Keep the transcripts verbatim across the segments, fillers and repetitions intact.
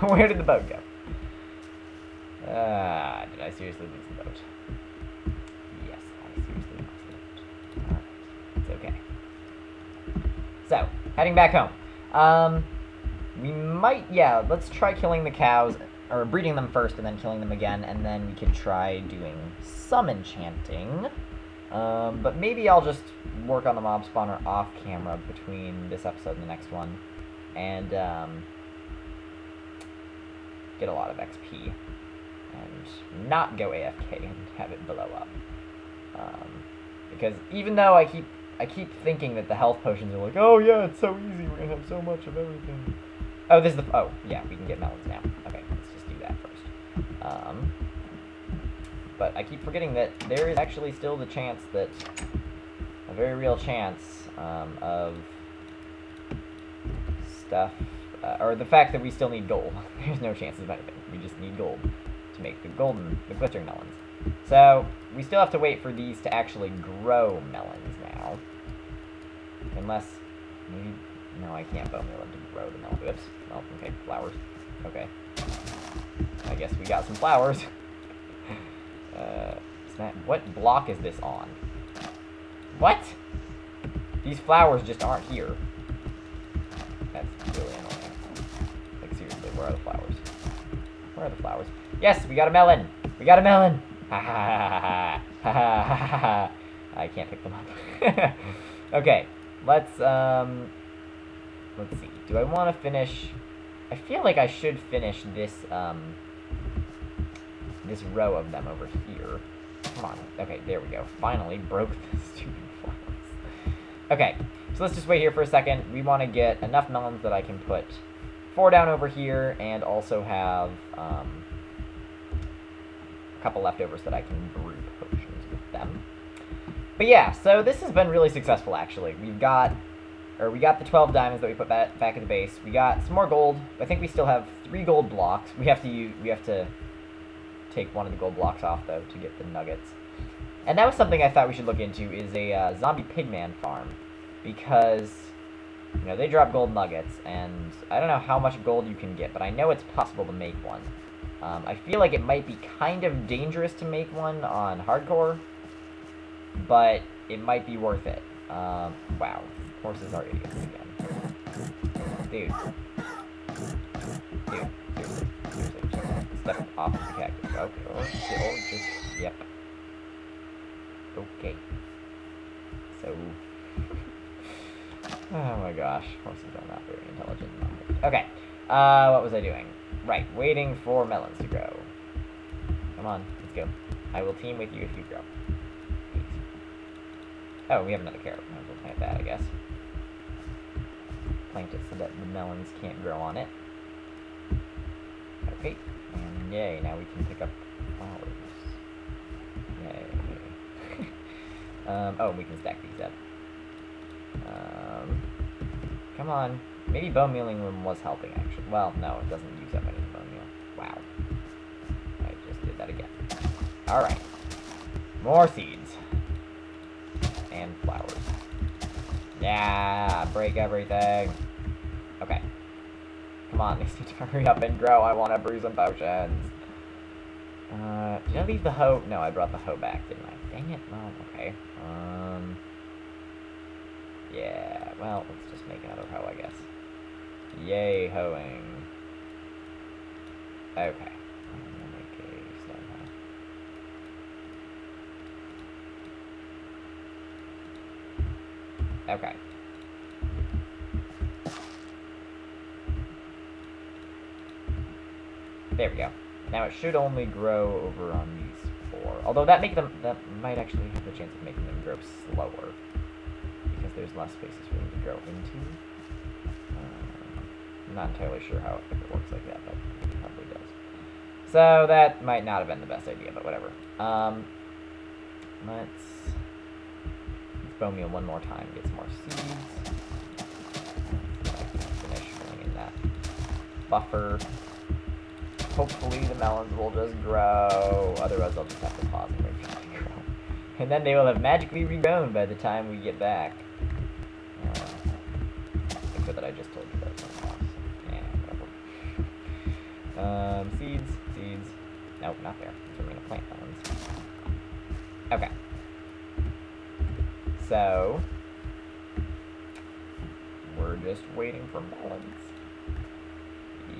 Where did the boat go? Ah, uh, did I seriously lose the boat? Yes, I seriously lost the boat. Alright, it's okay. So, heading back home. Um, we might, yeah, let's try killing the cows, or breeding them first and then killing them again, and then we could try doing some enchanting. Um, but maybe I'll just work on the mob spawner off camera between this episode and the next one, and um, get a lot of X P, and not go A F K and have it blow up. Um, because even though I keep I keep thinking that the health potions are like, oh yeah, it's so easy, we're gonna have so much of everything. Oh, this is the oh yeah, we can get melons now. Okay, let's just do that first. Um, But I keep forgetting that there is actually still the chance that, a very real chance, um, of stuff, uh, or the fact that we still need gold. There's no chances of anything. We just need gold to make the golden, the glittering melons. So, we still have to wait for these to actually grow melons now. Unless, maybe, no, I can't bone meal them to grow the melon. Oops. Oh, okay, flowers. Okay. I guess we got some flowers. Uh, snap. What block is this on? What? These flowers just aren't here. That's really annoying. Like, seriously, where are the flowers? Where are the flowers? Yes, we got a melon! We got a melon! Ha ha ha ha ha ha ha ha ha. I can't pick them up. Okay, let's, um... let's see. Do I want to finish... I feel like I should finish this, um... this row of them over here. Come on. Okay, there we go. Finally broke the stupid flowers. Okay, so let's just wait here for a second. We want to get enough melons that I can put four down over here, and also have um, a couple leftovers that I can brew potions with them. But yeah, so this has been really successful, actually. We've got, or we got the twelve diamonds that we put back, back at the base. We got some more gold. I think we still have three gold blocks. We have to use, we have to... take one of the gold blocks off, though, to get the nuggets. And that was something I thought we should look into, is a uh, zombie pigman farm. Because, you know, they drop gold nuggets, and I don't know how much gold you can get, but I know it's possible to make one. Um, I feel like it might be kind of dangerous to make one on hardcore, but it might be worth it. Um, wow. Horses are idiots again. Dude. Dude. Seriously. Seriously. Step off the cactus. Okay. Oh, oh, just, yep. Okay. So. Oh my gosh. Horses are not very intelligent. Okay. Uh, what was I doing? Right. Waiting for melons to grow. Come on. Let's go. I will team with you if you grow. Please. Oh, we have another carrot. Might as well plant that, I guess. Plant it so that the melons can't grow on it. Okay. And yay, now we can pick up flowers. Yay. um, oh, we can stack these up. Um, come on. Maybe bone mealing room was helping, actually. Well, no, it doesn't use up any bone meal. Wow. I just did that again. Alright. More seeds. And flowers. Yeah, break everything. Okay. Come on, these need to hurry up and grow. I want to brew some potions. Uh, did I leave the hoe? No, I brought the hoe back, didn't I? Dang it. Well, okay. Um. Yeah, well, let's just make another hoe, I guess. Yay, hoeing. Okay. I'm gonna make a stone hoe. Okay. There we go. Now it should only grow over on these four. Although that make them that might actually have the chance of making them grow slower, because there's less spaces for them to grow into. Uh, I'm not entirely sure how if it works like that, but it probably does. So that might not have been the best idea, but whatever. Um, let's let's bone meal one more time. Get some more seeds. I can finish filling in that buffer. Hopefully the melons will just grow, otherwise I'll just have to pause and wait for them to grow. And then they will have magically regrown by the time we get back. Uh, except that I just told you that was awesome. Yeah, whatever. Um, seeds, seeds. No, not there. So we're gonna plant that one. Okay. So we're just waiting for melons.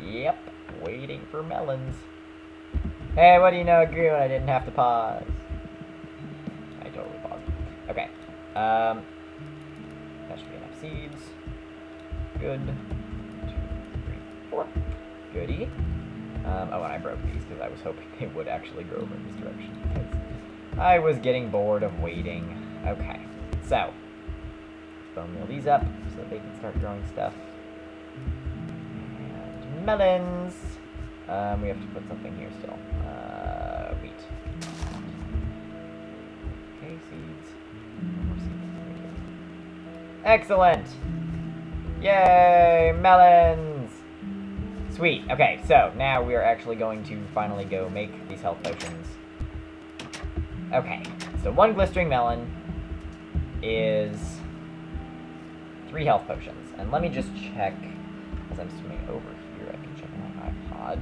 Yep, waiting for melons. Hey, what do you know? Agree when I didn't have to pause. I totally paused. Okay. Um, that should be enough seeds. Good. One, two, three, four. Goody. Um, oh, and I broke these because I was hoping they would actually go over in this direction. Because I was getting bored of waiting. Okay, so let's bone meal these up so that they can start growing stuff. And melons. Um, we have to put something here still. Uh, wheat. Okay, seeds. More seeds. Excellent. Yay, melons. Sweet. Okay, so now we are actually going to finally go make these health potions. Okay, so one glistering melon is three health potions. And let me just check, as I'm swimming over here, I can check my iPod,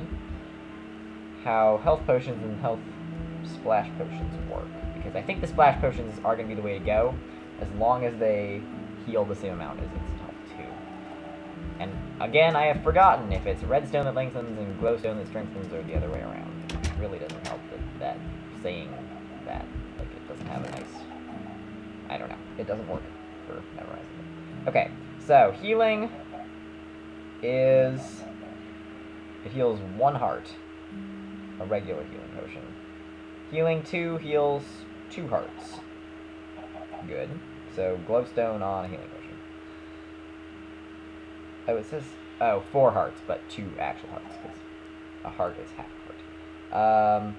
how health potions and health splash potions work. Because I think the splash potions are going to be the way to go, as long as they heal the same amount as it's And again, I have forgotten if it's redstone that lengthens and glowstone that strengthens, or the other way around. It really doesn't help that, that saying that. Like, it doesn't have a nice... I don't know. It doesn't work for memorizing it. Okay, so healing is... It heals one heart. A regular healing potion. Healing two heals two hearts. Good. So, glowstone on a healing potion. Oh, it says, oh, four hearts, but two actual hearts, because a heart is half a heart. Um,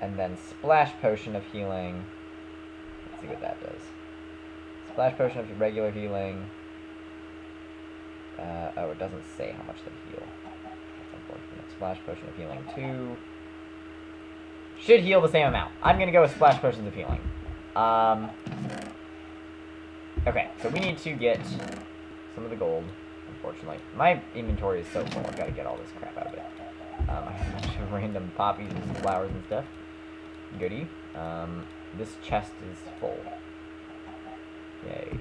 and then Splash Potion of Healing. Let's see what that does. Splash Potion of Regular Healing. Uh, oh, it doesn't say how much they heal. That's unfortunate. Splash Potion of Healing two. Should heal the same amount. I'm going to go with Splash Potions of Healing. Um, okay, so we need to get some of the gold. Unfortunately, my inventory is so full, I've got to get all this crap out of it. Um, I have a bunch of random poppies and flowers and stuff. Goody. Um, this chest is full. Yay.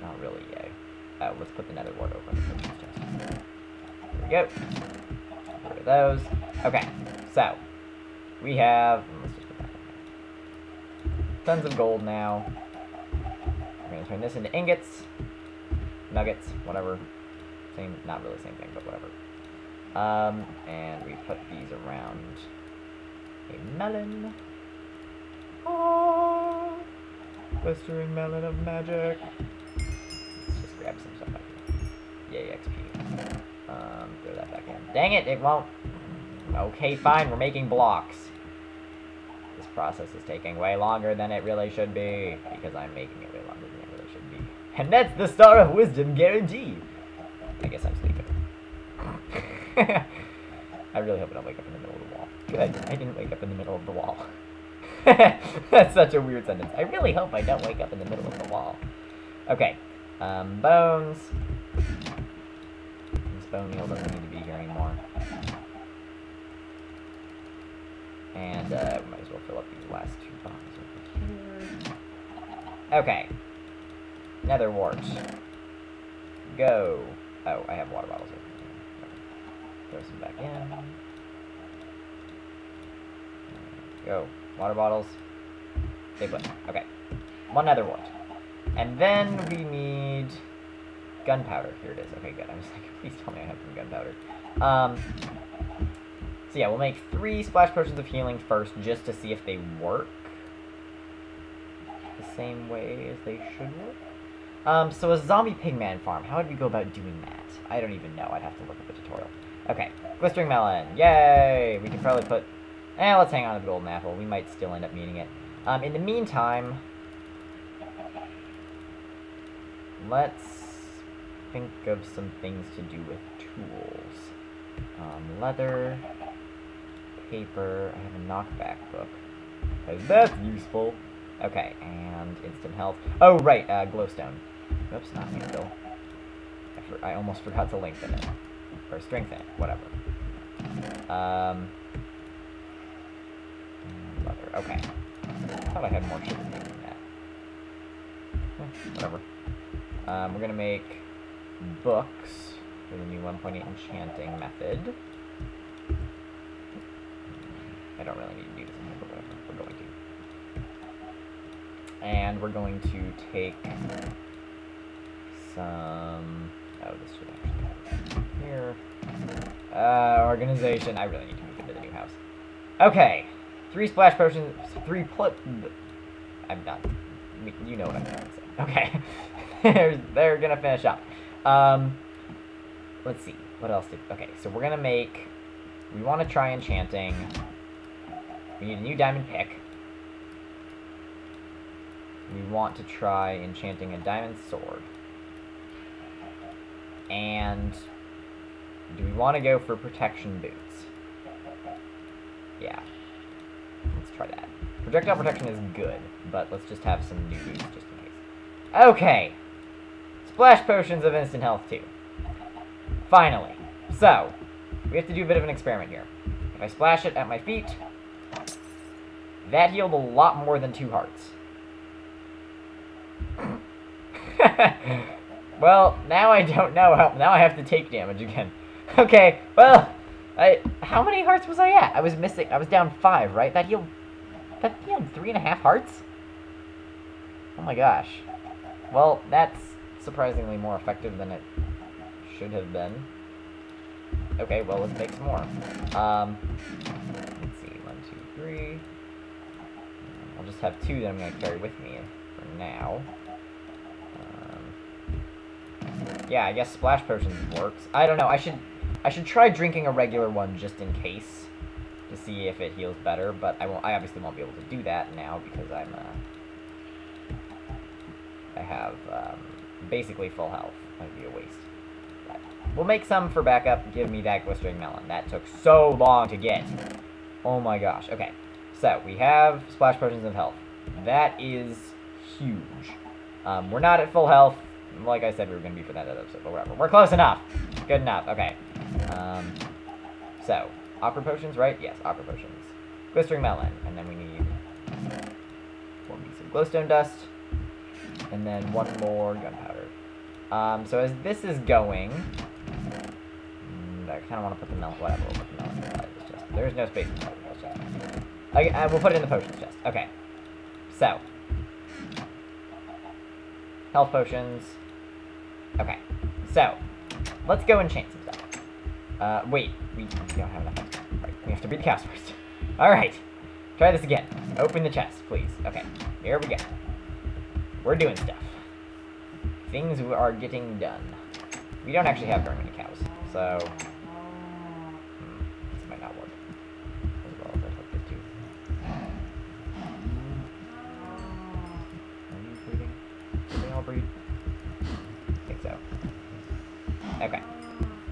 Not really yay. Oh, let's put the nether wart over this chest. There we go. Get rid of those. Okay, so we have... Let's just put that in there. Tons of gold now. We're going to turn this into ingots. Nuggets, whatever. Same, not really the same thing, but whatever. Um, and we put these around a melon. Oh, blistering melon of magic. Let's just grab some stuff back here. Yay, X P. Um, throw that back in. Dang it, it won't. Okay, fine, we're making blocks. This process is taking way longer than it really should be, because I'm making it way longer than it really should be. And that's the Star of Wisdom guarantee! I guess I'm sleeping. I really hope I don't wake up in the middle of the wall. Good, I didn't wake up in the middle of the wall. That's such a weird sentence. I really hope I don't wake up in the middle of the wall. Okay, um, bones. This bone meal doesn't need to be here anymore. And, uh, we might as well fill up these last two boxes over here. Okay. Nether wart. Go. Oh, I have water bottles over here. Throw some back in. Go. Water bottles. Stay put. Okay. One nether wart. And then we need gunpowder. Here it is. Okay, good. I'm just like, please tell me I have some gunpowder. Um, so yeah, we'll make three splash potions of healing first, just to see if they work the same way as they should work. Um, so a zombie pigman farm. How would we go about doing that? I don't even know. I'd have to look at the tutorial. Okay. Glistering melon. Yay! We can probably put... Eh, let's hang on to the golden apple. We might still end up needing it. Um, in the meantime... Let's think of some things to do with tools. Um, leather... Paper... I have a knockback book. Because that's useful. Okay, and instant health. Oh, right, uh, glowstone. Oops, not anvil. I, I almost forgot to lengthen it. or strengthen it, whatever. Um, leather, okay. I thought I had more chicken than that. Eh, whatever. Um, we're gonna make books for the new one point eight enchanting method. I don't really need to do this anymore, but whatever. We're going to. And we're going to take some... Oh, this should actually be here. Uh, organization. I really need to move into the new house. Okay. Three splash potions. Three pl... I'm not... You know what I'm trying to say. Okay. they're, they're gonna finish up. Um, let's see. What else did... Okay, so we're gonna make... We want to try enchanting. We need a new diamond pick. We want to try enchanting a diamond sword. And do we want to go for protection boots? Yeah. Let's try that. Projectile protection is good, but let's just have some new boots just in case. Okay! Splash potions of instant health too. Finally. So, we have to do a bit of an experiment here. If I splash it at my feet, that healed a lot more than two hearts. Well, now I don't know how. Now I have to take damage again. Okay, well, I. How many hearts was I at? I was missing. I was down five, right? That healed. That healed three and a half hearts? Oh my gosh. Well, that's surprisingly more effective than it should have been. Okay, well, let's make some more. Um, let's see, one, two, three. I'll just have two that I'm going to carry with me for now. Um, yeah, I guess splash potions works. I don't know, I should I should try drinking a regular one just in case, to see if it heals better, but I won't. I obviously won't be able to do that now because I'm, uh, I have um, basically full health. That would be a waste. We'll make some for backup. Give me that glistering melon. That took so long to get. Oh my gosh. Okay. So, we have splash potions of health. That is huge. Um, we're not at full health. Like I said, we were going to be for that other episode, but whatever. We're close enough. Good enough. Okay. Um, so, opera potions, right? Yes, opera potions. Glistering melon. And then we need one piece of glowstone dust. And then one more gunpowder. Um, so as this is going... I kind of want to put the melon, whatever, we'll put the melon inside this chest. There is no space inside this chest. Okay, uh, we'll put it in the potions chest. Okay. So. Health potions. Okay. So. Let's go enchant some stuff. Uh, wait. We don't have enough. Right. We have to beat the cows first. Alright. Try this again. Open the chest, please. Okay. Here we go. We're doing stuff. Things are getting done. We don't actually have very many cows, so...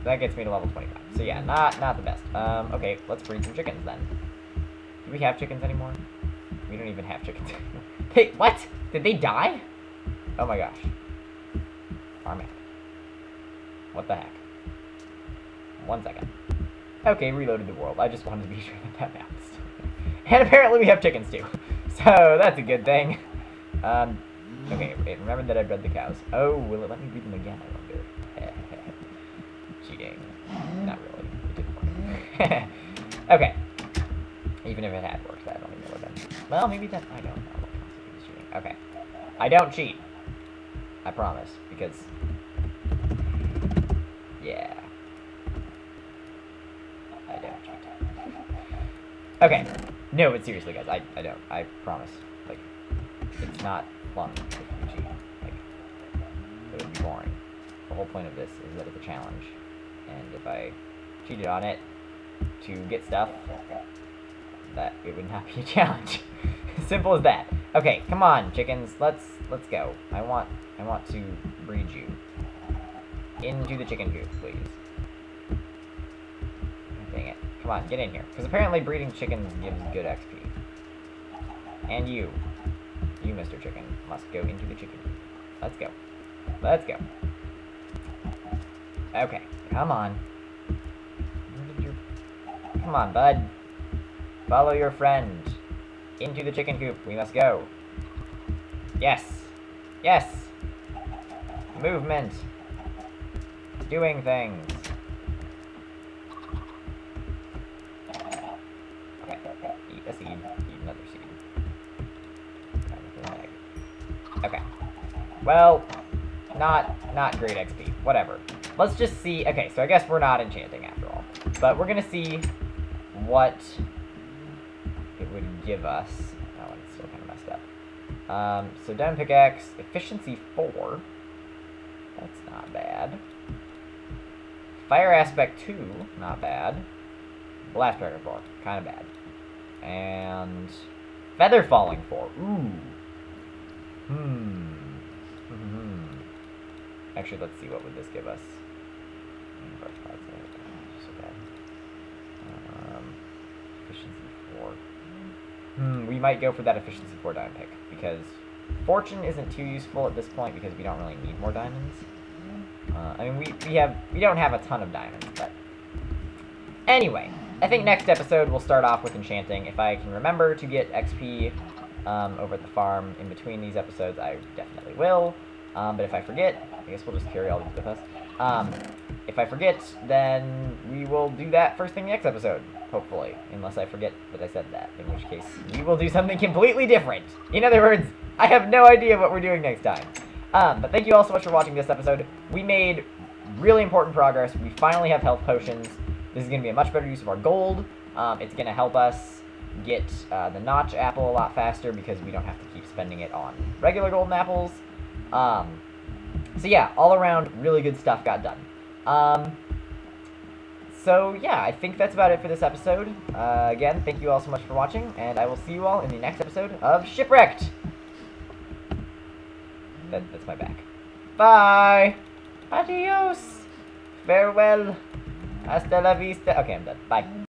That gets me to level twenty-five. So yeah, not not the best. Um, okay, let's breed some chickens then. Do we have chickens anymore? We don't even have chickens anymore. Hey, what? Did they die? Oh my gosh. Our map. What the heck? One second. Okay, reloaded the world. I just wanted to be sure that that map is still there. And apparently we have chickens too. So that's a good thing. Um, okay, remember that I bred the cows. Oh, will it let me breed them again? I wonder. Cheating. Not really. It didn't work. Okay. Even if it had worked, I don't even know what that means. Well, maybe that... I don't know what constitutes cheating. Okay. I don't cheat. I promise. Because... Yeah. I don't cheat. Okay. No, but seriously, guys. I, I don't. I promise. Like, it's not fun if you cheat. Like, it would be boring. The whole point of this is that it's a challenge. And if I cheated on it to get stuff, that it would not be a challenge. Simple as that. Okay, come on, chickens. Let's let's go. I want I want to breed you into the chicken coop, please. Dang it! Come on, get in here. Because apparently breeding chickens gives good X P. And you, you, Mister Chicken, must go into the chicken coop. Let's go. Let's go. Okay, come on. Come on, bud. Follow your friend. Into the chicken coop. We must go. Yes. Yes. Movement. Doing things. Okay. Eat a seed. Eat another seed. Okay. Well, not, not great X P. Whatever. Let's just see. Okay, so I guess we're not enchanting after all. But we're gonna see what it would give us. That one's still kind of messed up. Um, so down pickaxe, efficiency four. That's not bad. Fire aspect two, not bad. Blast record four, kind of bad. And feather falling four. Ooh. Hmm. Mm-hmm. Actually, let's see what would this give us. Um, efficiency four. Hmm, we might go for that efficiency four diamond pick, because fortune isn't too useful at this point, because we don't really need more diamonds. Uh, I mean, we, we have we don't have a ton of diamonds, but... Anyway, I think next episode we'll start off with enchanting. If I can remember to get X P um, over at the farm in between these episodes, I definitely will. Um, but if I forget, I guess we'll just carry all these with us. Um, if I forget, then we will do that first thing next episode, hopefully. Unless I forget that I said that, in which case we will do something completely different. In other words, I have no idea what we're doing next time. Um, but thank you all so much for watching this episode. We made really important progress. We finally have health potions. This is going to be a much better use of our gold. Um, it's going to help us get uh, the notch apple a lot faster, because we don't have to keep spending it on regular golden apples. Um, so yeah, all around, really good stuff got done. Um, so yeah, I think that's about it for this episode. Uh, again, thank you all so much for watching, and I will see you all in the next episode of Shipwrecked! That, that's my back. Bye! Adios! Farewell! Hasta la vista! Okay, I'm done. Bye.